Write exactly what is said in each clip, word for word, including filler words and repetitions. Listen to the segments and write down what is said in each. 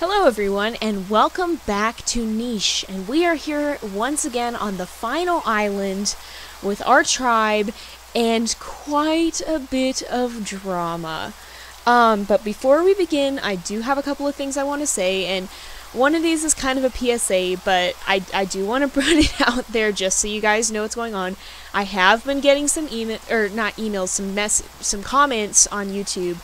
Hello everyone, and welcome back to Niche, and we are here once again on the final island with our tribe and quite a bit of drama. Um, but before we begin, I do have a couple of things I want to say, and one of these is kind of a P S A, but I, I do want to put it out there just so you guys know what's going on. I have been getting some email, or not emails, some mess, some comments on YouTube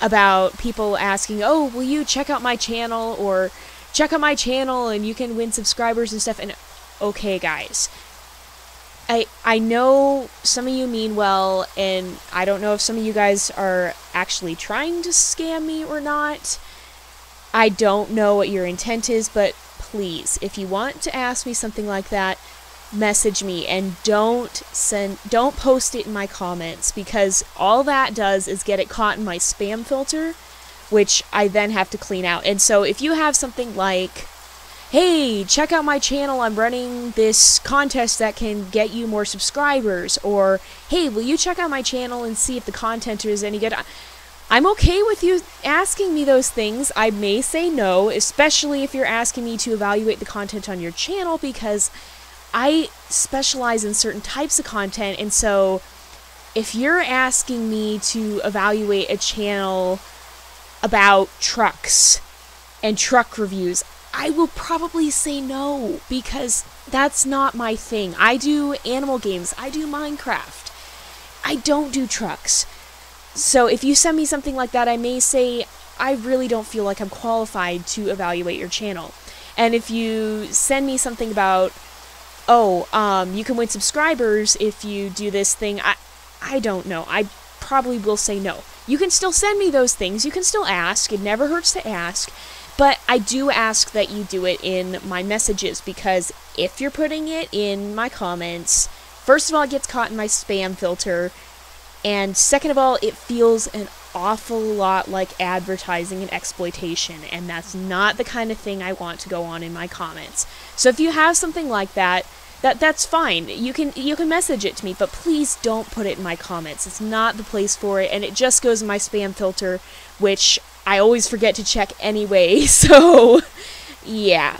about people asking, oh, will you check out my channel, or check out my channel and you can win subscribers and stuff. And okay, guys, I I know some of you mean well, and I don't know if some of you guys are actually trying to scam me or not. I don't know what your intent is, but please, if you want to ask me something like that, message me, and don't send don't post it in my comments, because all that does is get it caught in my spam filter, which I then have to clean out. And so if you have something like, hey, check out my channel, I'm running this contest that can get you more subscribers, or hey, will you check out my channel and see if the content is any good, I'm okay with you asking me those things. I may say no, especially if you're asking me to evaluate the content on your channel, because I specialize in certain types of content, and so if you're asking me to evaluate a channel about trucks and truck reviews, I will probably say no, because that's not my thing. I do animal games, I do Minecraft, I don't do trucks. So if you send me something like that, I may say, I really don't feel like I'm qualified to evaluate your channel. And if you send me something about, oh, um, you can win subscribers if you do this thing, I, I don't know. I probably will say no. You can still send me those things. You can still ask. It never hurts to ask. But I do ask that you do it in my messages, because if you're putting it in my comments, first of all, it gets caught in my spam filter, and second of all, it feels an awful lot like advertising and exploitation, and that's not the kind of thing I want to go on in my comments. So if you have something like that, that that's fine. You can you can message it to me, but please don't put it in my comments. It's not the place for it, and it just goes in my spam filter, which I always forget to check anyway. So yeah.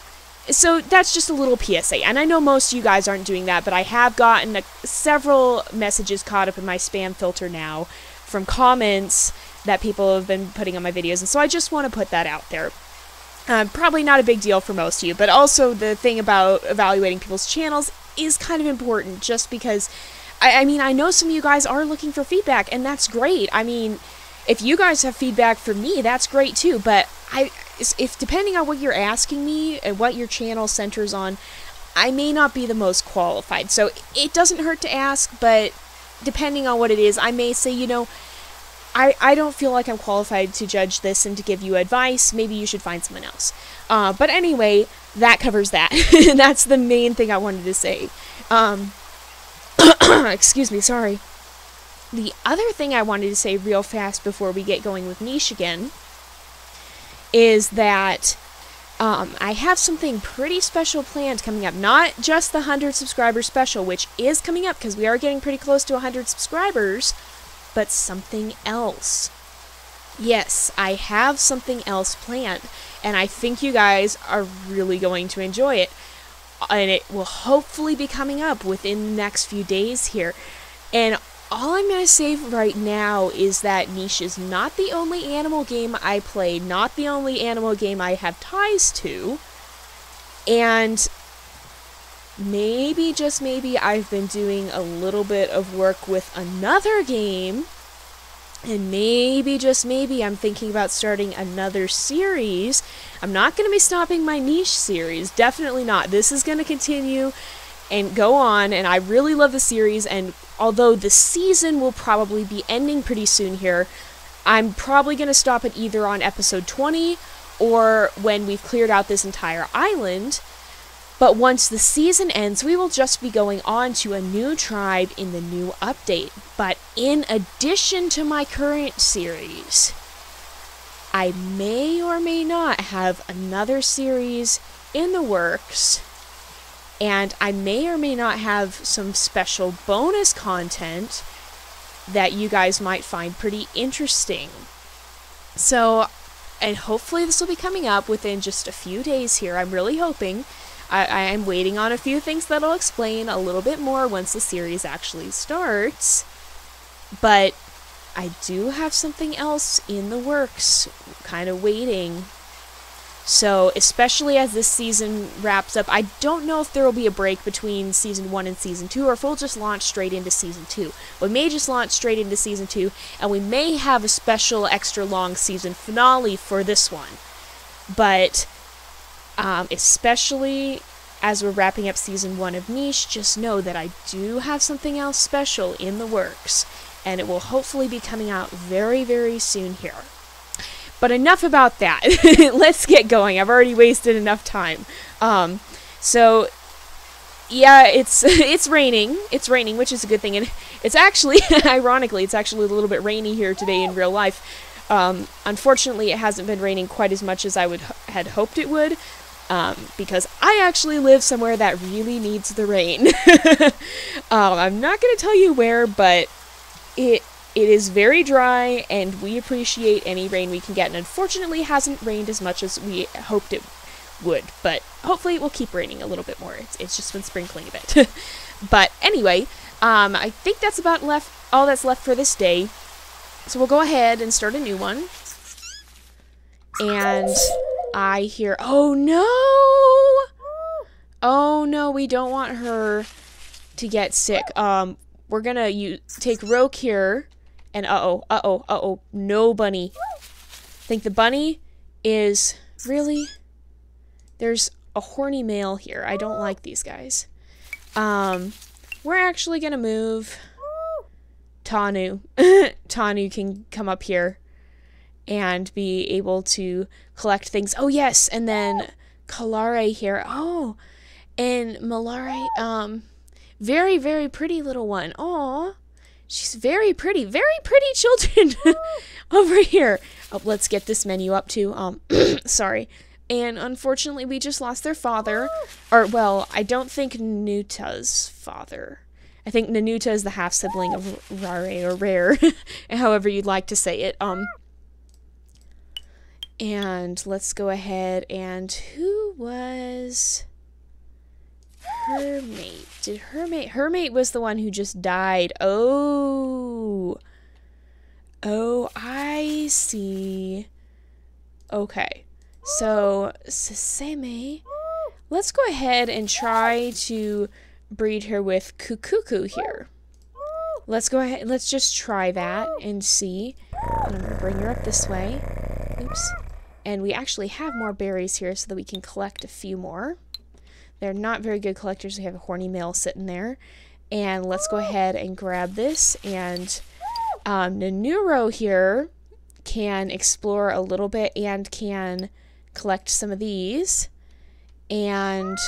So that's just a little P S A, and I know most of you guys aren't doing that, but I have gotten a, several messages caught up in my spam filter now from comments that people have been putting on my videos, and so I just want to put that out there. Uh, probably not a big deal for most of you, but also the thing about evaluating people's channels is kind of important, just because, I, I mean, I know some of you guys are looking for feedback, and that's great. I mean, if you guys have feedback for me, that's great too, but I, if depending on what you're asking me and what your channel centers on, I may not be the most qualified. So it doesn't hurt to ask, but depending on what it is, I may say, you know, I, I don't feel like I'm qualified to judge this and to give you advice. Maybe you should find someone else. Uh, but anyway, that covers that. That's the main thing I wanted to say. Um, excuse me, sorry. The other thing I wanted to say real fast before we get going with Niche again is that um, I have something pretty special planned coming up. Not just the one hundred subscriber special, which is coming up because we are getting pretty close to one hundred subscribers, but something else. Yes, I have something else planned, and I think you guys are really going to enjoy it. And it will hopefully be coming up within the next few days here. And all I'm going to say right now is that Niche is not the only animal game I play, not the only animal game I have ties to, and maybe, just maybe, I've been doing a little bit of work with another game, and maybe, just maybe, I'm thinking about starting another series. I'm not going to be stopping my Niche series, definitely not. This is going to continue and go on, and I really love the series, and although the season will probably be ending pretty soon here, I'm probably going to stop it either on episode twenty or when we've cleared out this entire island. But once the season ends, we will just be going on to a new tribe in the new update. But in addition to my current series, I may or may not have another series in the works, and I may or may not have some special bonus content that you guys might find pretty interesting. So and hopefully this will be coming up within just a few days here. I'm really hoping. I, I am waiting on a few things that I'll explain a little bit more once the series actually starts, but I do have something else in the works, kind of waiting. So, especially as this season wraps up, I don't know if there will be a break between Season one and Season two, or if we'll just launch straight into Season two. We may just launch straight into Season two, and we may have a special extra long season finale for this one. But, um, especially as we're wrapping up Season one of Niche, just know that I do have something else special in the works, and it will hopefully be coming out very, very soon here. But enough about that. Let's get going. I've already wasted enough time. Um, so, yeah, it's it's raining. It's raining, which is a good thing. And it's actually, ironically, it's actually a little bit rainy here today in real life. Um, unfortunately, it hasn't been raining quite as much as I would had hoped it would, um, because I actually live somewhere that really needs the rain. um, I'm not going to tell you where, but it... It is very dry, and we appreciate any rain we can get, and unfortunately it hasn't rained as much as we hoped it would, but hopefully it will keep raining a little bit more. It's, it's just been sprinkling a bit. But anyway, um, I think that's about left all that's left for this day, so we'll go ahead and start a new one. And I hear, oh no! Oh no, we don't want her to get sick. Um, we're gonna use, take Roku here. And uh-oh, uh-oh, uh-oh, no bunny. I think the bunny is... Really? There's a horny male here. I don't like these guys. Um, we're actually gonna move... Tanu. Tanu can come up here and be able to collect things. Oh, yes, and then Kalare here. Oh, and Malare, um... very, very pretty little one. Aww. She's very pretty, very pretty children over here. Oh, let's get this menu up too. Um, sorry. And unfortunately, we just lost their father. Or, well, I don't think Nanuta's father. I think Nanuta is the half-sibling of Rare or Rare, however you'd like to say it. Um, and let's go ahead and who was... her mate. Did her mate... Her mate was the one who just died. Oh. Oh, I see. Okay. So, Sesame. Let's go ahead and try to breed her with Kukuku here. Let's go ahead... Let's just try that and see. And I'm going to bring her up this way. Oops. And we actually have more berries here so that we can collect a few more. They're not very good collectors. We have a horny male sitting there. And let's go ahead and grab this. And um, Nanuro here can explore a little bit and can collect some of these. And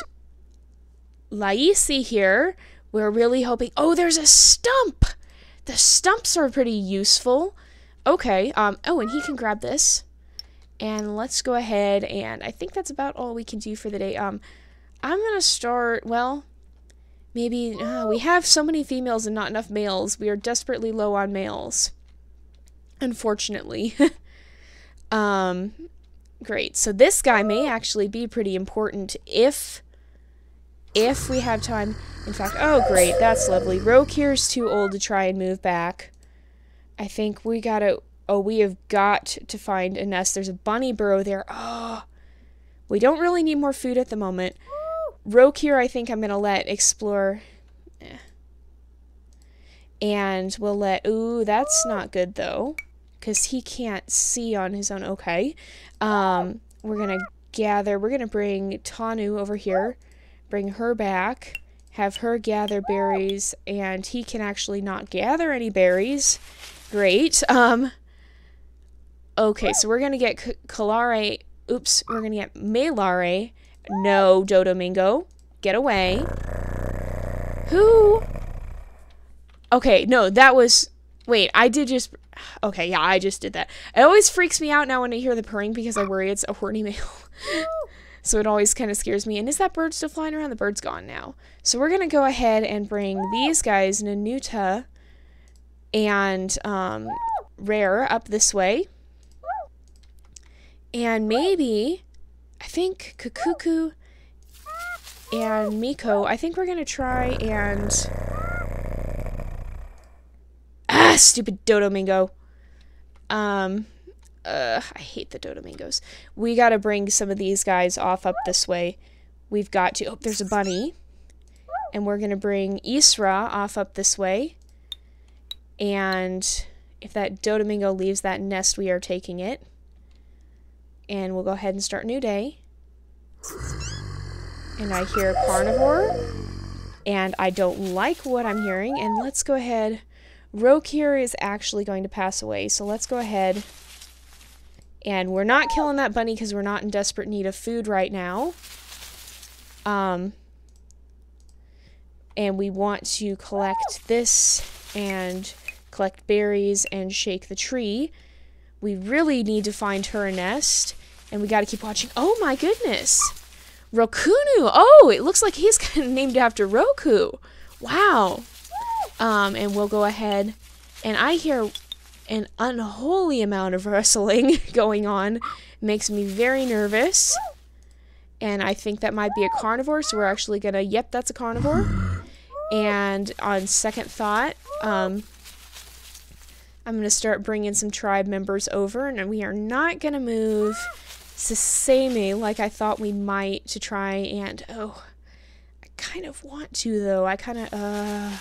Laisi here, we're really hoping... Oh, there's a stump! The stumps are pretty useful. Okay. Um, oh, and he can grab this. And let's go ahead and... I think that's about all we can do for the day. Um... I'm gonna start, well, maybe, uh, we have so many females and not enough males. We are desperately low on males, unfortunately. um, great, so this guy may actually be pretty important if, if we have time. In fact, oh great, that's lovely. Rokir's too old to try and move back. I think we gotta, oh, we have got to find a nest. There's a bunny burrow there. Oh, we don't really need more food at the moment. Rokir, I think I'm going to let explore. Eh. And we'll let... Ooh, that's not good, though. Because he can't see on his own. Okay. Um, we're going to gather... We're going to bring Tanu over here. Bring her back. Have her gather berries. And he can actually not gather any berries. Great. Um, okay, so we're going to get K Kalare... Oops, we're going to get Malare... No, Dodomingo. Get away. Who? Okay, no, that was... Wait, I did just... Okay, yeah, I just did that. It always freaks me out now when I hear the purring because I worry it's a horny male. So it always kind of scares me. And is that bird still flying around? The bird's gone now. So we're going to go ahead and bring these guys, Nanuta and um, Rare, up this way. And maybe, I think Kukuku and Miko, I think we're going to try and... Ah, stupid Dodomingo. Um, uh, I hate the Dodomingos. We got to bring some of these guys off up this way. We've got to... Oh, there's a bunny. And we're going to bring Isra off up this way. And if that Dodomingo leaves that nest, we are taking it. And we'll go ahead and start a new day. And I hear a carnivore. And I don't like what I'm hearing. And let's go ahead. Rogue here is actually going to pass away. So let's go ahead. And we're not killing that bunny because we're not in desperate need of food right now. Um, and we want to collect this and collect berries and shake the tree. We really need to find her a nest, and we got to keep watching. Oh my goodness! Rokunu! Oh, it looks like he's named after Roku. Wow. Um, and we'll go ahead, and I hear an unholy amount of wrestling going on. It makes me very nervous, and I think that might be a carnivore, so we're actually gonna, yep, that's a carnivore. And on second thought, um... I'm going to start bringing some tribe members over, and we are not going to move Sesame like I thought we might to try and... Oh, I kind of want to, though. I kind of, uh...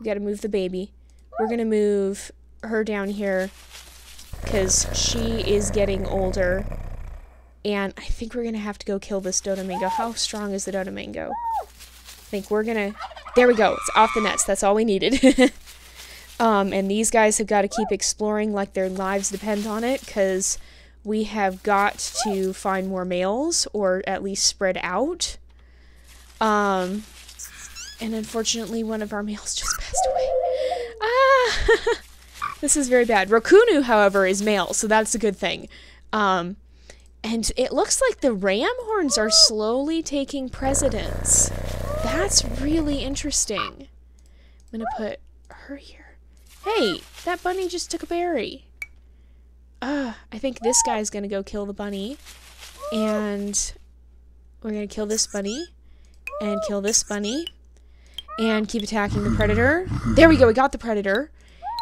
we got to move the baby. We're going to move her down here because she is getting older, and I think we're going to have to go kill this Dodomingo. How strong is the Dodomingo? I think we're going to... There we go. It's off the nest. That's all we needed. Um, and these guys have got to keep exploring like their lives depend on it, because we have got to find more males, or at least spread out. Um, and unfortunately one of our males just passed away. Ah! This is very bad. Rokunu, however, is male, so that's a good thing. Um, and it looks like the ram horns are slowly taking precedence. That's really interesting. I'm gonna put her here. Hey, that bunny just took a berry. Uh, I think this guy's gonna go kill the bunny. And we're gonna kill this bunny. And kill this bunny. And keep attacking the predator. There we go, we got the predator.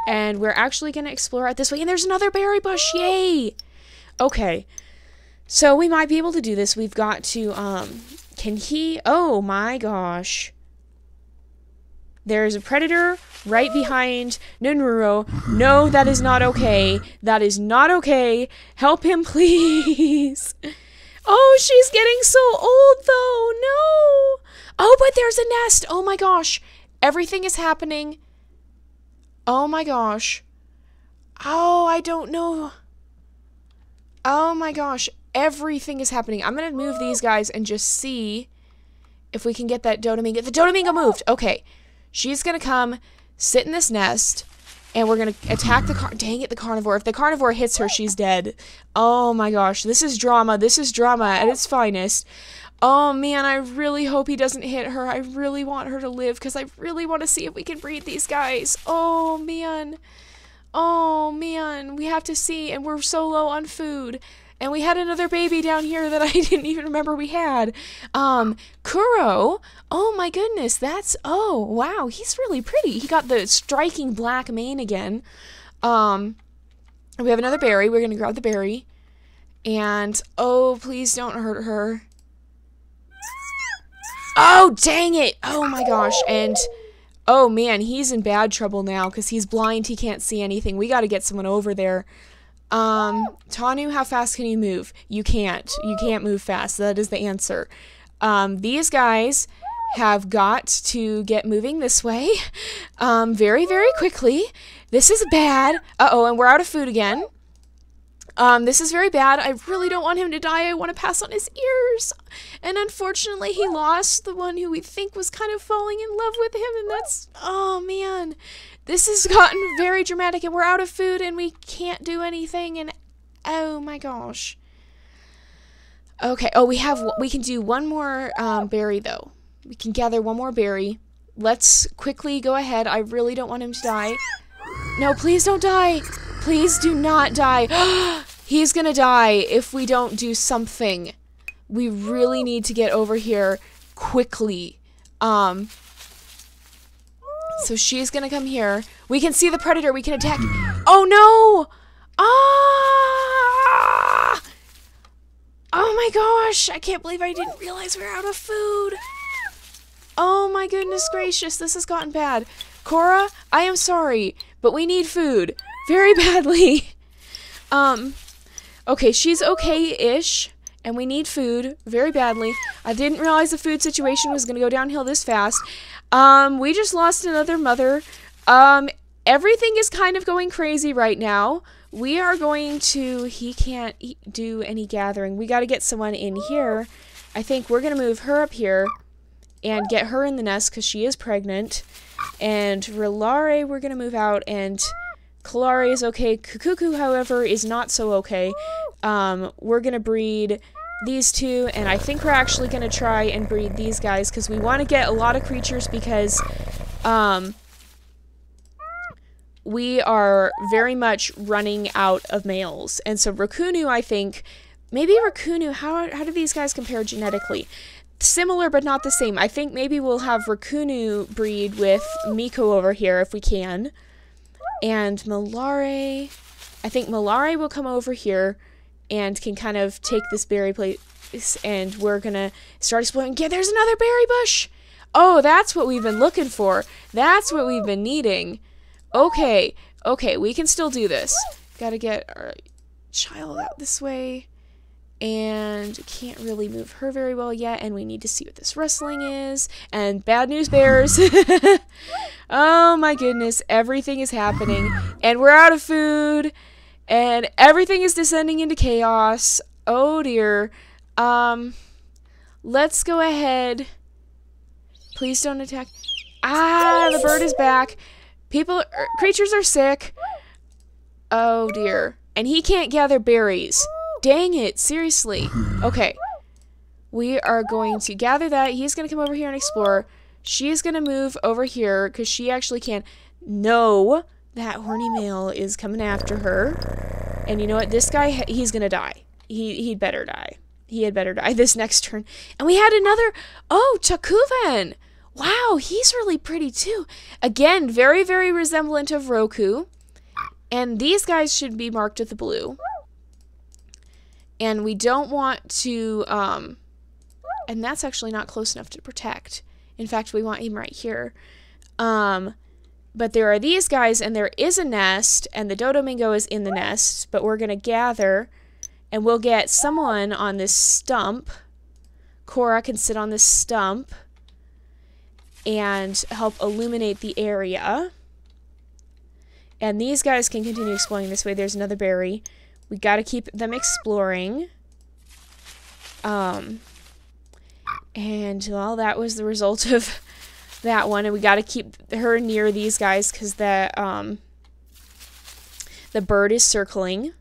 And we're actually gonna explore out this way. And there's another berry bush, yay! Okay, so we might be able to do this. We've got to, um, can he, oh my gosh. There's a predator right behind Ninruro. No, that is not okay. That is not okay. Help him, please. Oh, she's getting so old, though. No. Oh, but there's a nest. Oh, my gosh. Everything is happening. Oh, my gosh. Oh, I don't know. Oh, my gosh. Everything is happening. I'm going to move these guys and just see if we can get that Dodomingo. The Dodomingo moved. Okay. She's going to come sit in this nest, and we're going to attack the car- Dang it, the carnivore. If the carnivore hits her, she's dead. Oh, my gosh. This is drama. This is drama at its finest. Oh, man, I really hope he doesn't hit her. I really want her to live because I really want to see if we can breed these guys. Oh, man. Oh, man. We have to see, and we're so low on food. And we had another baby down here that I didn't even remember we had. Um, Kuro. Oh my goodness, that's, oh, wow, he's really pretty. He got the striking black mane again. Um, we have another berry. We're going to grab the berry. And, oh, please don't hurt her. Oh, dang it. Oh my gosh. And, oh man, he's in bad trouble now because he's blind. He can't see anything. We got to get someone over there. Um, Tanu, how fast can you move? You can't. You can't move fast. That is the answer. Um, these guys have got to get moving this way. Um, very, very quickly. This is bad. Uh-oh, and we're out of food again. Um, this is very bad. I really don't want him to die. I want to pass on his ears. And unfortunately, he lost the one who we think was kind of falling in love with him, and that's... Oh, man. This has gotten very dramatic, and we're out of food, and we can't do anything, and... Oh, my gosh. Okay. Oh, we have... We can do one more um, berry, though. We can gather one more berry. Let's quickly go ahead. I really don't want him to die. No, please don't die. Please do not die. He's gonna die if we don't do something. We really need to get over here quickly. Um, so she's gonna come here. We can see the predator. We can attack. Oh no! Ah! Oh my gosh! I can't believe I didn't realize we were out of food. Oh my goodness gracious! This has gotten bad. Cora, I am sorry, but we need food very badly. Um, okay, she's okay-ish, and we need food very badly. I didn't realize the food situation was going to go downhill this fast. Um, we just lost another mother. Um, everything is kind of going crazy right now. We are going to... He can't eat, do any gathering. We got to get someone in here. I think we're going to move her up here and get her in the nest because she is pregnant. And Relare, we're going to move out, and... Kalari is okay. Kukuku, however, is not so okay. Um, we're going to breed these two, and I think we're actually going to try and breed these guys, because we want to get a lot of creatures, because um, we are very much running out of males. And so Raccoonu, I think, maybe Raccoonu, how, how do these guys compare genetically? Similar, but not the same. I think maybe we'll have Raccoonu breed with Miko over here, if we can. And Malare, I think Malare will come over here and can kind of take this berry place, and we're going to start exploring. Yeah, there's another berry bush! Oh, that's what we've been looking for. That's what we've been needing. Okay, okay, we can still do this. Gotta get our child out this way. And can't really move her very well yet, and we need to see what this wrestling is. And bad news bears. Oh my goodness, everything is happening, and we're out of food, and everything is descending into chaos. Oh dear. Um, let's go ahead. Please don't attack. Ah, the bird is back. People, er, creatures are sick. Oh dear. And he can't gather berries. Dang it, seriously. Okay. We are going to gather that. He's going to come over here and explore. She's going to move over here because she actually can. No, that horny male is coming after her. And you know what? This guy, he's going to die. He, he'd better die. He had better die this next turn. And we had another. Oh, Takuvan. Wow, he's really pretty too. Again, very, very resemblant of Roku. And these guys should be marked with the blue. And we don't want to, um, and that's actually not close enough to protect. In fact, we want him right here. Um, but there are these guys, and there is a nest, and the Dodomingo is in the nest, but we're going to gather, and we'll get someone on this stump. Cora can sit on this stump and help illuminate the area. And these guys can continue exploring this way. There's another berry. We gotta keep them exploring. Um, and, well, that was the result of that one. And we gotta keep her near these guys because the, um, the bird is circling.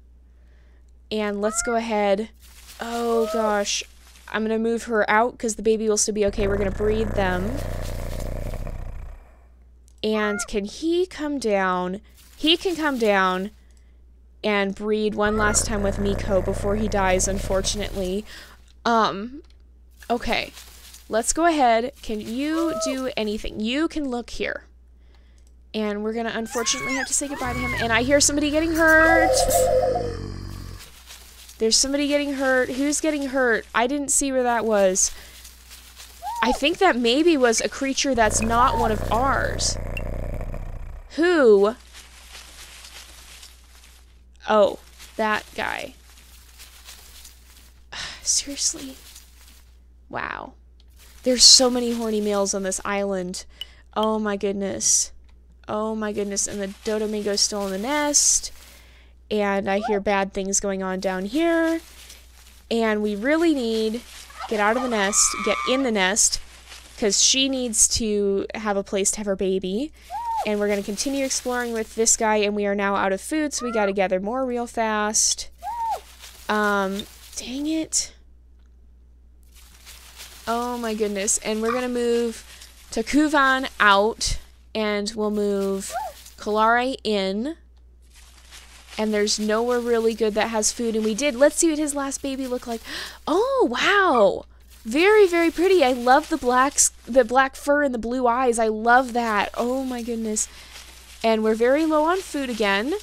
And let's go ahead. Oh, gosh. I'm gonna move her out because the baby will still be okay. We're gonna breed them. And can he come down? He can come down. And breed one last time with Miko before he dies, unfortunately. Um, okay. Let's go ahead. Can you do anything? You can look here. And we're going to unfortunately have to say goodbye to him. And I hear somebody getting hurt. There's somebody getting hurt. Who's getting hurt? I didn't see where that was. I think that maybe was a creature that's not one of ours. Who... Oh, that guy. Seriously? Wow. There's so many horny males on this island. Oh my goodness. Oh my goodness. And the Dodomingo's still in the nest. And I hear bad things going on down here. And we really need to get out of the nest, get in the nest, because she needs to have a place to have her baby. And we're going to continue exploring with this guy, and we are now out of food, so we got to gather more real fast. Um, dang it. Oh my goodness. And we're going to move Takuvan out, and we'll move Kalare in. and there's nowhere really good that has food, and we did. Let's see what his last baby looked like. Oh, wow! Very, very pretty. I love the blacks, the black fur and the blue eyes. I love that. Oh my goodness. And we're very low on food again.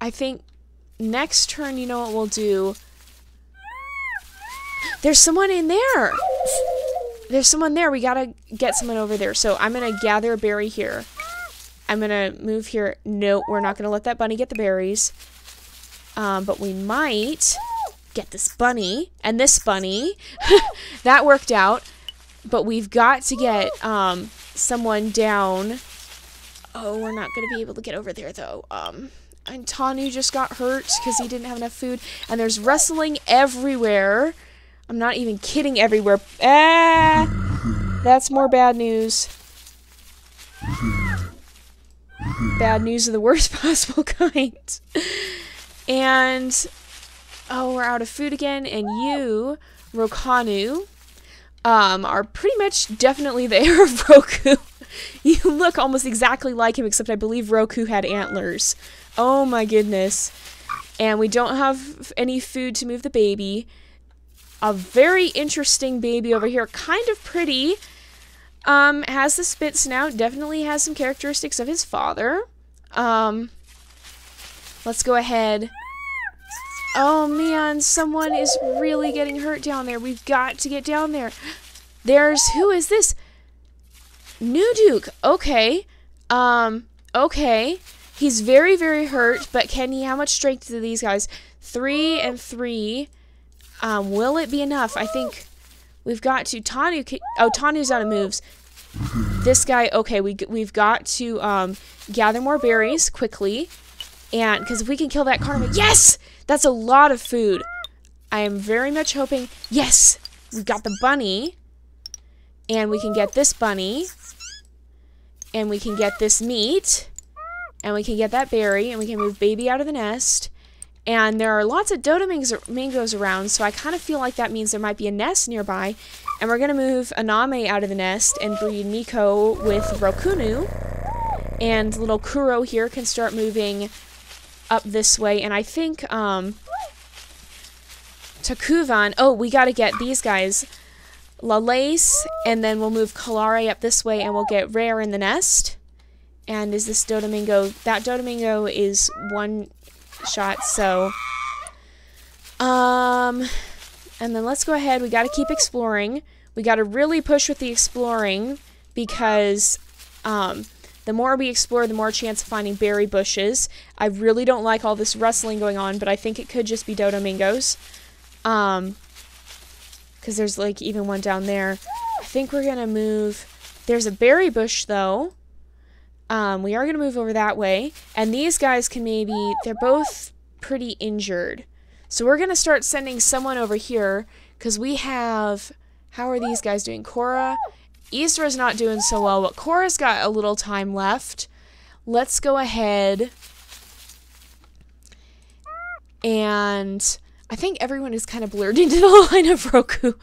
I think next turn, you know what we'll do? There's someone in there! There's someone there. We gotta get someone over there. So I'm gonna gather a berry here. I'm gonna move here. No, we're not gonna let that bunny get the berries. Um, but we might get this bunny and this bunny. That worked out. But we've got to get um, someone down. Oh, we're not gonna be able to get over there though. Um, and Tanu just got hurt because he didn't have enough food. And there's wrestling everywhere. I'm not even kidding, everywhere. Ah! That's more bad news. Bad news of the worst possible kind. And, oh, we're out of food again. And you, Rokanu, um, are pretty much definitely the heir of Roku. You look almost exactly like him, except I believe Roku had antlers. Oh my goodness. And we don't have any food to move the baby. A very interesting baby over here, kind of pretty, um, has the spit snout, definitely has some characteristics of his father. Um, let's go ahead. Oh man, someone is really getting hurt down there. We've got to get down there. There's, who is this? New Duke, okay, um, okay. He's very, very hurt, but can he, how much strength do these guys? Three and three. Um, will it be enough? I think we've got to... Tanu... Can, oh, Tanu's out of moves. This guy... Okay, we, we've got to um, gather more berries quickly. And... Because if we can kill that carnivore... Yes! That's a lot of food. I am very much hoping... Yes! We got the bunny. And we can get this bunny. And we can get this meat. And we can get that berry. And we can move baby out of the nest. And there are lots of Dodo mangoes around, so I kind of feel like that means there might be a nest nearby. And we're going to move Aname out of the nest and breed Miko with Rokunu. And little Kuro here can start moving up this way. And I think, um, Takuvan... Oh, we got to get these guys. Lalace, and then we'll move Kalare up this way, and we'll get Rare in the nest. And is this Dodo mango? That Dodo mango is one... shot, so um and then let's go ahead. We got to keep exploring. We got to really push with the exploring, because um the more we explore, the more chance of finding berry bushes. I really don't like all this rustling going on, but I think it could just be Dodo mangoes, um because there's like even one down there. I think we're gonna move. There's a berry bush though. Um, we are going to move over that way, and these guys can maybe, they're both pretty injured. So we're going to start sending someone over here, because we have, how are these guys doing? Korra, Isra's not doing so well, but Korra's got a little time left. Let's go ahead, and I think everyone is kind of blurred into the line of Roku.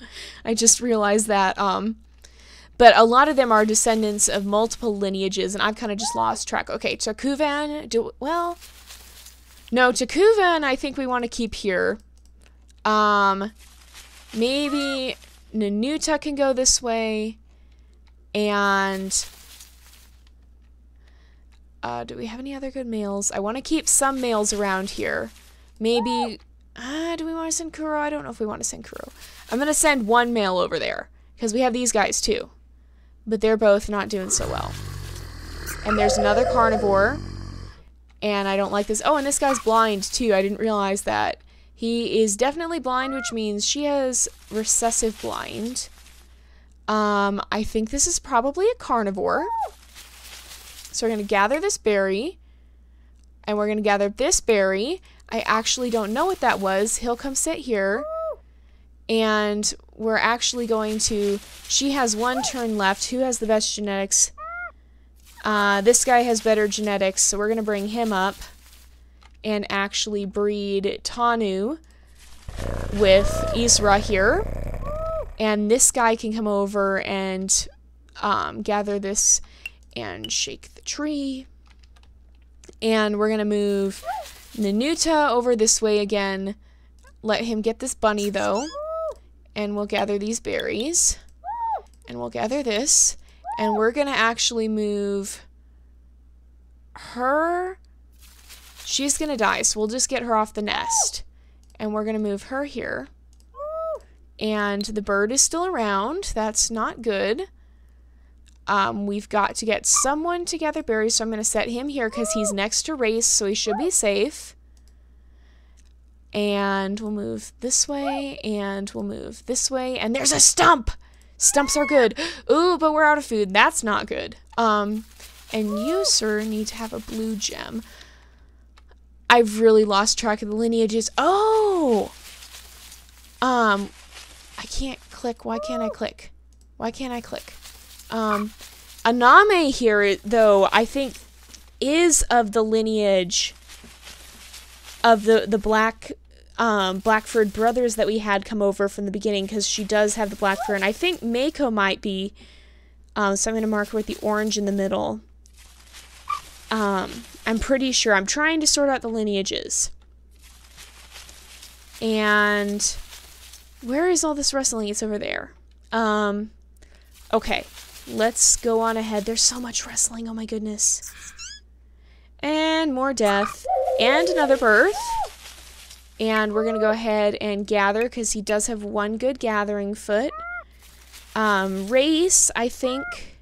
I just realized that, um... But a lot of them are descendants of multiple lineages, and I've kind of just lost track. Okay, Takuvan, do, well, no, Takuvan I think we want to keep here. Um, maybe Nanuta can go this way, and uh, do we have any other good males? I want to keep some males around here. Maybe, uh, do we want to send Kuro? I don't know if we want to send Kuro. I'm going to send one male over there, because we have these guys too. But they're both not doing so well. And there's another carnivore. And I don't like this. Oh, and this guy's blind, too. I didn't realize that. He is definitely blind, which means she has recessive blind. Um, I think this is probably a carnivore. So we're going to gather this berry. And we're going to gather this berry. I actually don't know what that was. He'll come sit here. And we're actually going to... She has one turn left. Who has the best genetics? Uh, this guy has better genetics, so we're going to bring him up and actually breed Tanu with Isra here. And this guy can come over and um, gather this and shake the tree. And we're going to move Nanuta over this way again. Let him get this bunny, though. And we'll gather these berries. And we'll gather this. And we're going to actually move her. She's going to die, so we'll just get her off the nest. And we're going to move her here. And the bird is still around. That's not good. Um, we've got to get someone to gather berries, so I'm going to set him here because he's next to Race, so he should be safe. And we'll move this way, and we'll move this way, and there's a stump! Stumps are good. Ooh, but we're out of food. That's not good. Um, and you, sir, need to have a blue gem. I've really lost track of the lineages. Oh! Um, I can't click. Why can't I click? Why can't I click? Um, Aname here, though, I think is of the lineage of the, the black, um, Blackford brothers that we had come over from the beginning, because she does have the black fur, and I think Mako might be, um, so I'm going to mark her with the orange in the middle. Um, I'm pretty sure. I'm trying to sort out the lineages. And where is all this rustling? It's over there. Um, okay. Let's go on ahead. There's so much wrestling. Oh my goodness. And more death. And another birth. And we're going to go ahead and gather because he does have one good gathering foot. Um, Race, I think.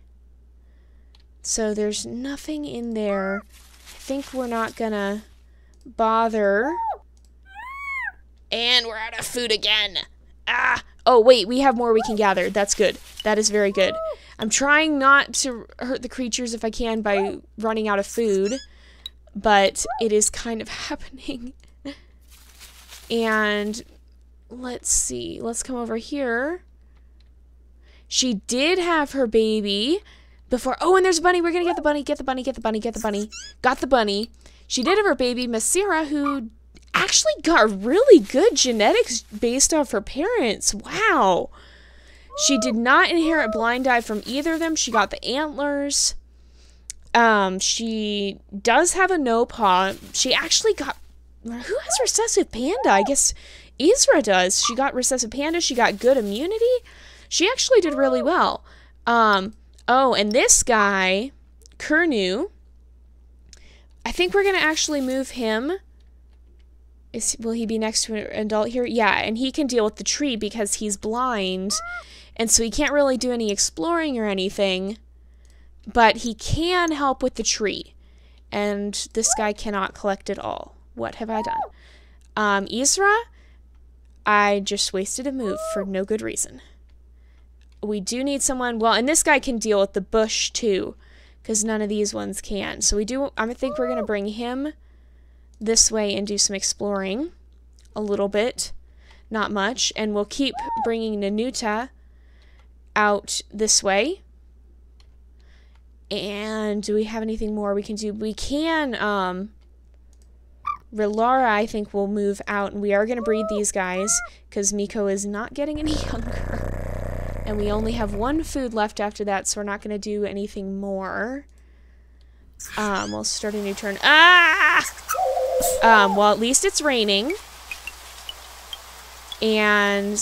So there's nothing in there. I think we're not going to bother. And we're out of food again. Ah! Oh, wait, we have more we can gather. That's good. That is very good. I'm trying not to hurt the creatures if I can by running out of food, but it is kind of happening. And let's see. Let's come over here. She did have her baby before. Oh, and there's a bunny. We're going to get the bunny, get the bunny, get the bunny, get the bunny. Got the bunny. She did have her baby, Masira, who actually got really good genetics based off her parents. Wow. She did not inherit blind eye from either of them. She got the antlers. Um, she does have a no paw. She actually got... Who has recessive panda? I guess Isra does. She got recessive panda. She got good immunity. She actually did really well. Um, oh, and this guy, Kurnu, I think we're going to actually move him. Is, will he be next to an adult here? Yeah, and he can deal with the tree because he's blind. And so he can't really do any exploring or anything, but he can help with the tree. And this guy cannot collect at all. What have I done? Um, Isra, I just wasted a move for no good reason. We do need someone. Well, and this guy can deal with the bush too, because none of these ones can. So we do. I think we're going to bring him this way and do some exploring a little bit. Not much. And we'll keep bringing Nanuta out this way. And do we have anything more we can do? We can, um... Rilara, I think, will move out. And we are going to breed these guys because Miko is not getting any younger. And we only have one food left after that, so we're not going to do anything more. Um, we'll start a new turn. Ah! Um, well, at least it's raining. And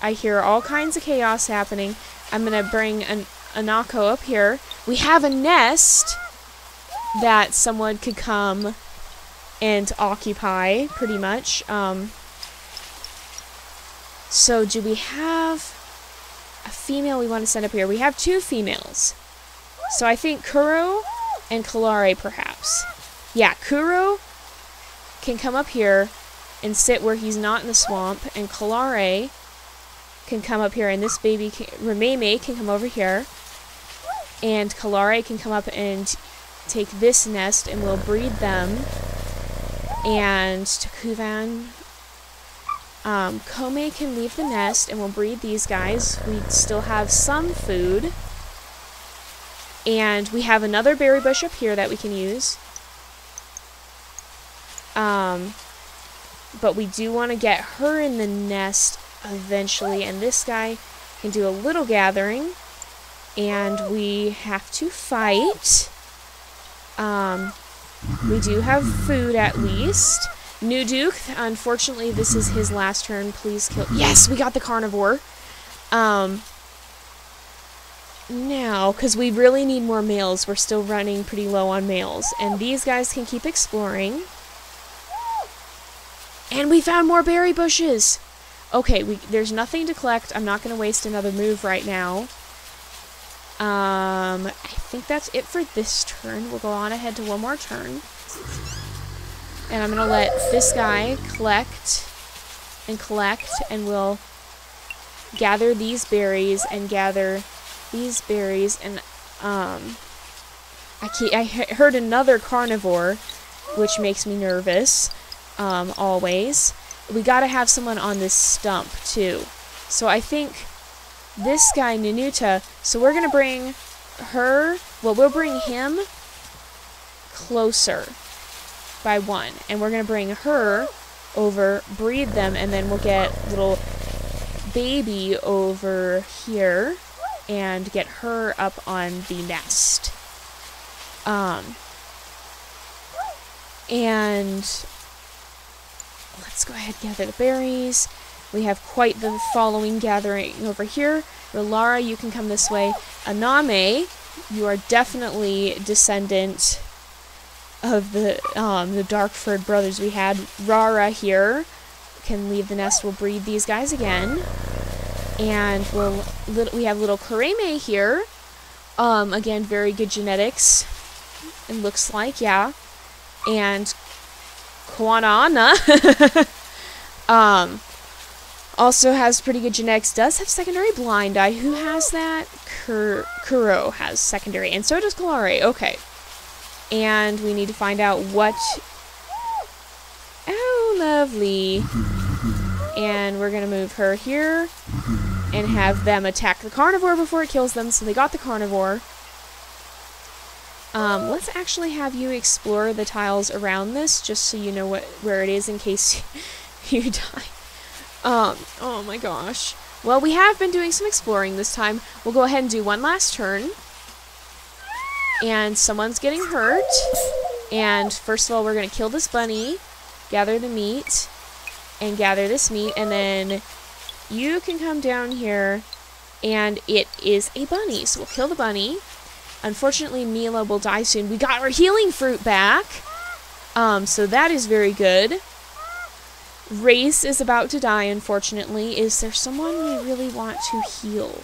I hear all kinds of chaos happening. I'm going to bring an Anako up here. We have a nest that someone could come and occupy, pretty much. Um, so do we have a female we want to send up here? We have two females. So I think Kuro and Kalare, perhaps. Yeah, Kuro can come up here and sit where he's not in the swamp, and Kalare can come up here, and this baby, can, Rememe, can come over here, and Kalare can come up and take this nest, and we'll breed them, and Takuvan, um, Kome can leave the nest, and we'll breed these guys. We still have some food, and we have another berry bush up here that we can use. Um, but we do want to get her in the nest eventually, and this guy can do a little gathering, and we have to fight. Um, We do have food at least. New Duke, unfortunately this is his last turn. Please kill- Yes, we got the carnivore. Um, now, because we really need more males, we're still running pretty low on males. And these guys can keep exploring. And we found more berry bushes! Okay, we, there's nothing to collect. I'm not going to waste another move right now. Um, I think that's it for this turn. We'll go on ahead to one more turn. And I'm going to let this guy collect and collect, and we'll gather these berries and gather these berries. And, um, I, keep, I heard another carnivore, which makes me nervous, um, always. We gotta have someone on this stump, too. So I think this guy, Nanuta, so we're gonna bring her, well, we'll bring him closer by one. And we're gonna bring her over, breed them, and then we'll get little baby over here and get her up on the nest. Um, and... Let's go ahead and gather the berries. We have quite the following gathering over here. Relara, you can come this way. Aname, you are definitely descendant of the um, the Darkford brothers we had. Rara here can leave the nest. We'll breed these guys again. And we'll, we have little Kureme here. Um, again, very good genetics. It looks like, yeah. And... Koana um, also has pretty good genetics, does have secondary blind eye. Who has that? Kur Kuro has secondary, and so does Kalare. Okay. And we need to find out what... Oh, lovely. And we're going to move her here and have them attack the carnivore before it kills them, so they got the carnivore. Um, let's actually have you explore the tiles around this, just so you know what where it is in case you die. Um, oh my gosh. Well, we have been doing some exploring this time. We'll go ahead and do one last turn. And someone's getting hurt. And first of all, we're going to kill this bunny, gather the meat, and gather this meat, and then you can come down here, and it is a bunny. So we'll kill the bunny. Unfortunately, Mila will die soon. We got our healing fruit back! Um, so that is very good. Race is about to die, unfortunately. Is there someone we really want to heal?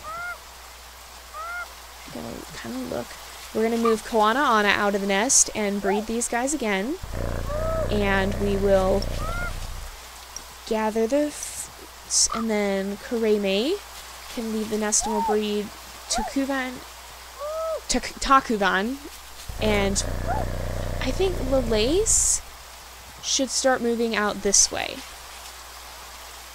I'm gonna kind of look. We're gonna move Koana Ana out of the nest and breed these guys again. And we will gather the... F and then Kureme can leave the nest and we'll breed Tukuvan... Takuvan, and I think Lelace should start moving out this way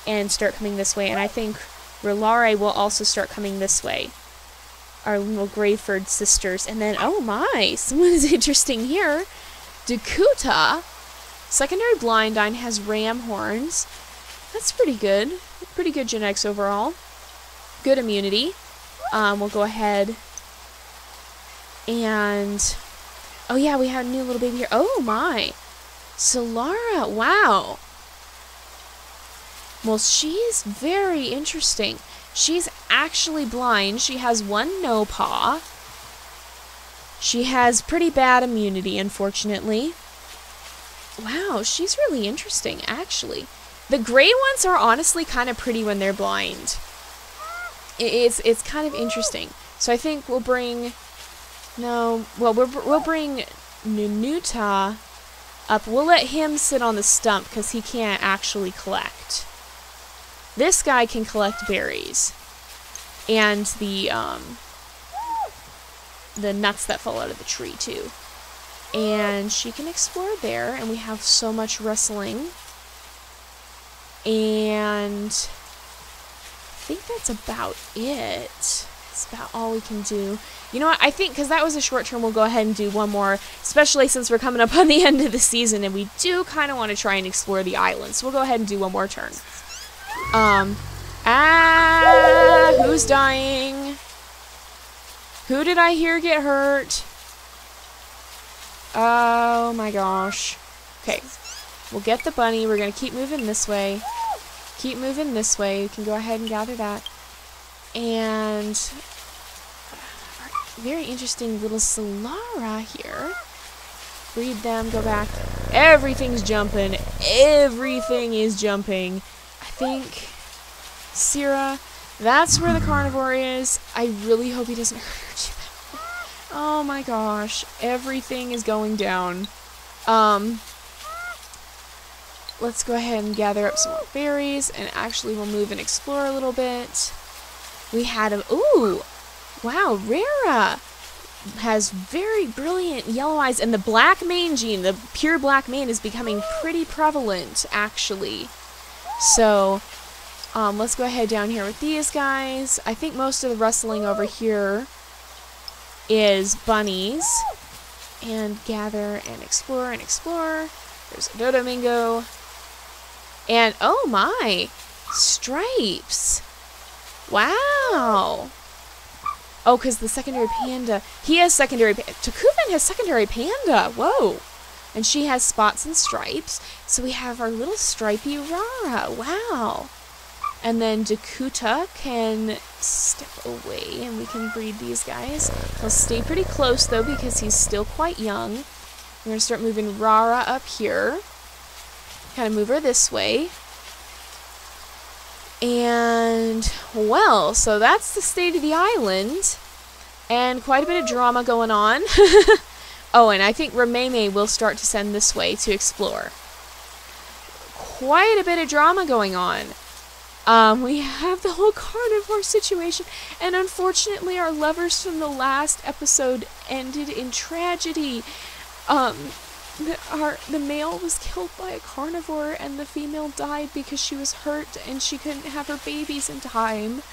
and start coming this way, and I think Relare will also start coming this way, our little Greyford sisters. And then, oh my, someone is interesting here. Dakuta, secondary blindine, has ram horns. That's pretty good, pretty good genetics overall, good immunity. Um, we'll go ahead. And, oh yeah, we have a new little baby here. Oh my, Solara, wow. Well, she's very interesting. She's actually blind. She has one no paw. She has pretty bad immunity, unfortunately. Wow, she's really interesting, actually. The gray ones are honestly kind of pretty when they're blind. It's, it's kind of interesting. So I think we'll bring... No, well, we're, we'll bring Nanuta up. We'll let him sit on the stump because he can't actually collect. This guy can collect berries and the um, the nuts that fall out of the tree too. And she can explore there. And we have so much rustling. And I think that's about it. That's about all we can do. You know what, I think, because that was a short term, we'll go ahead and do one more, especially since we're coming up on the end of the season, and we do kind of want to try and explore the island, so we'll go ahead and do one more turn. Um, ah, who's dying? Who did I hear get hurt? Oh my gosh. Okay. We'll get the bunny. We're going to keep moving this way. Keep moving this way. You can go ahead and gather that. And very interesting little Solara here. Breed them. Go back. Everything's jumping. Everything is jumping. I think Syrah, that's where the carnivore is. I really hope he doesn't hurt you. Oh my gosh. Everything is going down. Um, let's go ahead and gather up some more berries, and actually we'll move and explore a little bit. We had a... Ooh! Wow, Rara has very brilliant yellow eyes, and the black mane gene, the pure black mane, is becoming pretty prevalent, actually. So, um, let's go ahead down here with these guys. I think most of the rustling over here is bunnies. And gather and explore and explore. There's a Dodomingo. And oh my! Stripes! Wow! Oh, because the secondary panda. He has secondary panda. Takuvan has secondary panda! Whoa! And she has spots and stripes. So we have our little stripey Rara. Wow! And then Dakuta can step away, and we can breed these guys. He'll stay pretty close, though, because he's still quite young. We're going to start moving Rara up here. Kind of move her this way. And, well, so that's the state of the island. And quite a bit of drama going on. Oh, and I think Rememe will start to send this way to explore. Quite a bit of drama going on. Um, we have the whole carnivore situation, and unfortunately our lovers from the last episode ended in tragedy. Um, the, our, the male was killed by a carnivore, and the female died because she was hurt and she couldn't have her babies in time.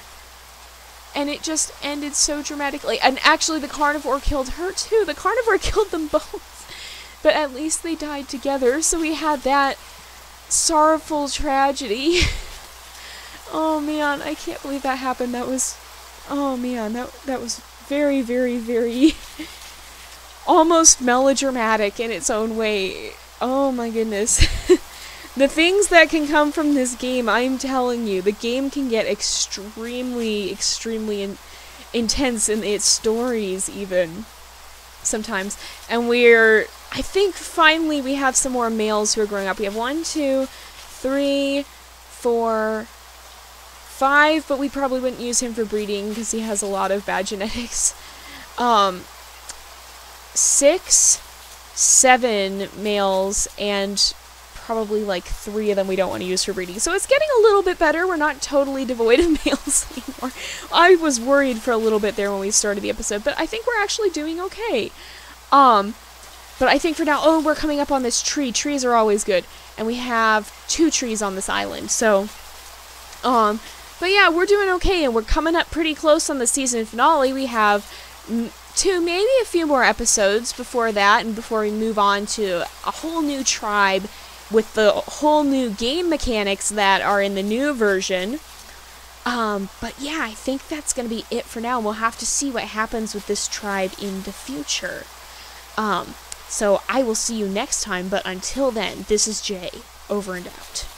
And it just ended so dramatically. And actually the carnivore killed her too. The carnivore killed them both. But at least they died together, so we had that sorrowful tragedy. Oh man, I can't believe that happened. That was, oh man, that that was very, very, very, almost melodramatic in its own way. Oh my goodness. The things that can come from this game, I'm telling you, the game can get extremely, extremely in intense in its stories even, sometimes. And we're, I think finally we have some more males who are growing up. We have one, two, three, four... five, but we probably wouldn't use him for breeding because he has a lot of bad genetics. Um, six, seven males, and probably like three of them we don't want to use for breeding. So it's getting a little bit better. We're not totally devoid of males anymore. I was worried for a little bit there when we started the episode, but I think we're actually doing okay. Um, but I think for now, oh, we're coming up on this tree. Trees are always good. And we have two trees on this island, so, um... but yeah, we're doing okay, and we're coming up pretty close on the season finale. We have two, maybe a few more episodes before that, and before we move on to a whole new tribe with the whole new game mechanics that are in the new version. Um, but yeah, I think that's going to be it for now. We'll have to see what happens with this tribe in the future. Um, so I will see you next time, but until then, this is Jay, over and out.